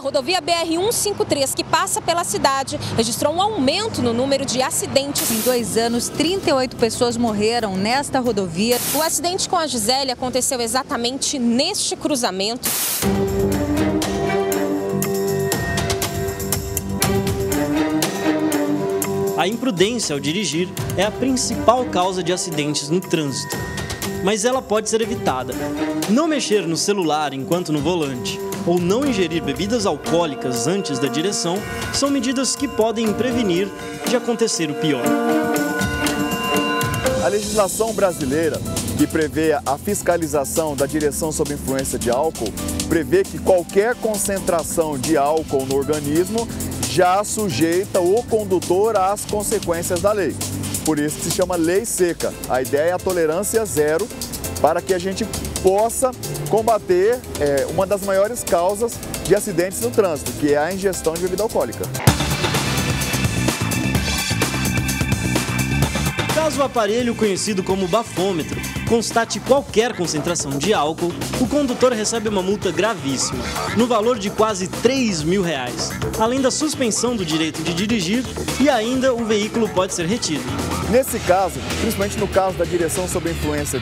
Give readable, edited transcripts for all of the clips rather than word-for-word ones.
A rodovia BR-153, que passa pela cidade, registrou um aumento no número de acidentes. Em 2 anos, 38 pessoas morreram nesta rodovia. O acidente com a Gisele aconteceu exatamente neste cruzamento. A imprudência ao dirigir é a principal causa de acidentes no trânsito, mas ela pode ser evitada. Não mexer no celular enquanto no volante ou não ingerir bebidas alcoólicas antes da direção são medidas que podem prevenir de acontecer o pior. A legislação brasileira, que prevê a fiscalização da direção sob influência de álcool, prevê que qualquer concentração de álcool no organismo já sujeita o condutor às consequências da lei. Por isso que se chama Lei Seca. A ideia é a tolerância zero, para que a gente possa combater uma das maiores causas de acidentes no trânsito, que é a ingestão de bebida alcoólica. Caso o aparelho conhecido como bafômetro constate qualquer concentração de álcool, o condutor recebe uma multa gravíssima, no valor de quase R$ 3.000, além da suspensão do direito de dirigir, e ainda o veículo pode ser retido. Nesse caso, principalmente no caso da direção sob influência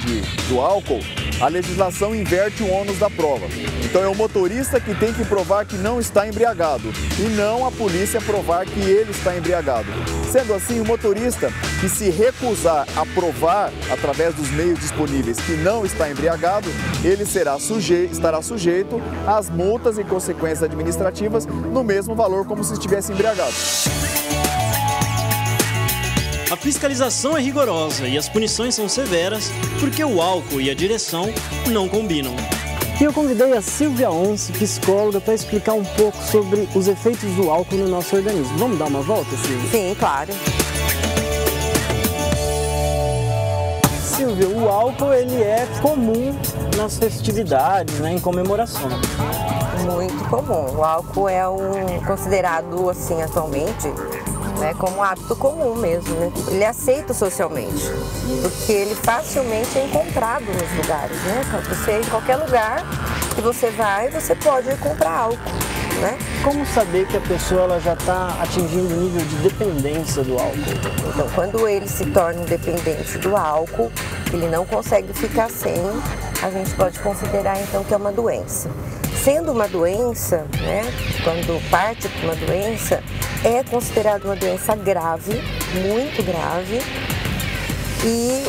do álcool, a legislação inverte o ônus da prova. Então é o motorista que tem que provar que não está embriagado e não a polícia provar que ele está embriagado. Sendo assim, o motorista que se recusar a provar através dos meios disponíveis que não está embriagado, ele estará sujeito às multas e consequências administrativas no mesmo valor como se estivesse embriagado. A fiscalização é rigorosa e as punições são severas porque o álcool e a direção não combinam. E eu convidei a Silvia Once, psicóloga, para explicar um pouco sobre os efeitos do álcool no nosso organismo. Vamos dar uma volta, Silvia? Sim, claro. Silvia, o álcool ele é comum nas festividades, né, em comemoração. Muito comum. O álcool é considerado assim atualmente, né, como um hábito comum mesmo, né? Ele é aceito socialmente, porque ele facilmente é encontrado nos lugares, né? Você, em qualquer lugar que você vai, você pode comprar álcool, né? Como saber que a pessoa ela já está atingindo o nível de dependência do álcool? Então, quando ele se torna dependente do álcool, ele não consegue ficar sem, a gente pode considerar então que é uma doença. Sendo uma doença, né, quando parte de uma doença, é considerada uma doença grave, muito grave, e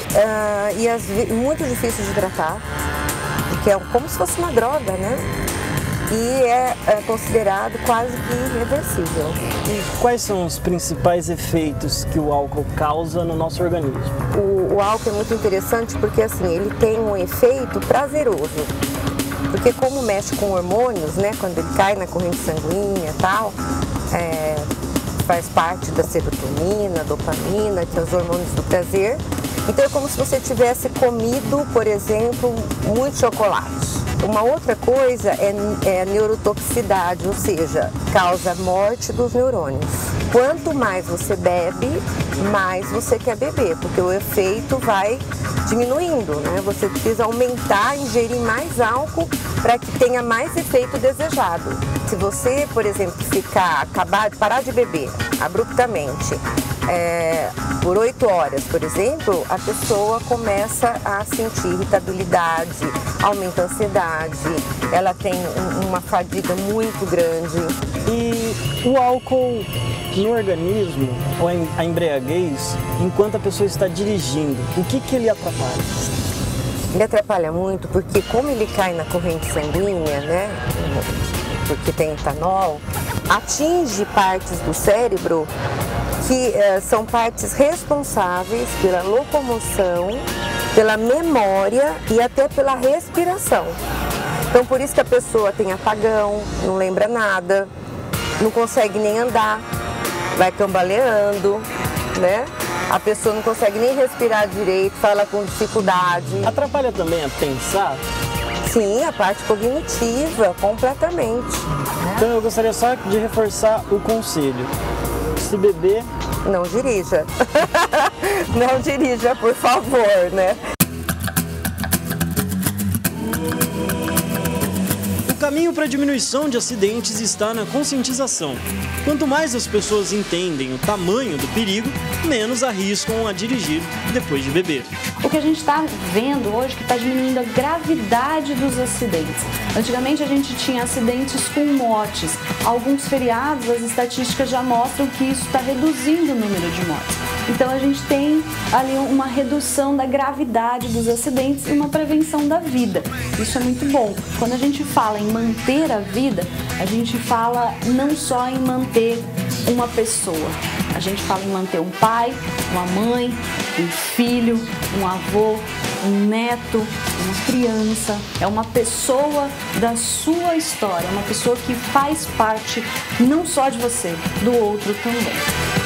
muito difícil de tratar, porque é como se fosse uma droga, né? E é considerado quase que irreversível. E quais são os principais efeitos que o álcool causa no nosso organismo? O álcool é muito interessante porque assim, ele tem um efeito prazeroso. Porque como mexe com hormônios, né, quando ele cai na corrente sanguínea e tal, faz parte da serotonina, dopamina, que são os hormônios do prazer. Então é como se você tivesse comido, por exemplo, muito chocolate. Uma outra coisa é a neurotoxicidade, ou seja, causa morte dos neurônios. Quanto mais você bebe, mais você quer beber, porque o efeito vai diminuindo, né? Você precisa aumentar, ingerir mais álcool para que tenha mais efeito desejado. Se você, por exemplo, parar de beber abruptamente, por 8 horas, por exemplo, a pessoa começa a sentir irritabilidade, aumenta a ansiedade, ela tem uma fadiga muito grande. E o álcool no organismo, ou a embriaguez, enquanto a pessoa está dirigindo, o que ele atrapalha? Ele atrapalha muito porque como ele cai na corrente sanguínea, né, porque tem etanol, atinge partes do cérebro que são partes responsáveis pela locomoção, pela memória e até pela respiração. Então por isso que a pessoa tem apagão, não lembra nada, não consegue nem andar, vai cambaleando, né? A pessoa não consegue nem respirar direito, fala com dificuldade. Atrapalha também a pensar? Sim, a parte cognitiva, completamente. Então eu gostaria só de reforçar o conselho. Se beber, não dirija. Não dirija, por favor, né? O caminho para a diminuição de acidentes está na conscientização. Quanto mais as pessoas entendem o tamanho do perigo, menos arriscam a dirigir depois de beber. O que a gente está vendo hoje é que está diminuindo a gravidade dos acidentes. Antigamente a gente tinha acidentes com mortes. Alguns feriados, as estatísticas já mostram que isso está reduzindo o número de mortes. Então a gente tem ali uma redução da gravidade dos acidentes e uma prevenção da vida. Isso é muito bom. Quando a gente fala em manter a vida, a gente fala não só em manter uma pessoa. A gente fala em manter um pai, uma mãe, um filho, um avô, um neto, uma criança. É uma pessoa da sua história, uma pessoa que faz parte não só de você, do outro também.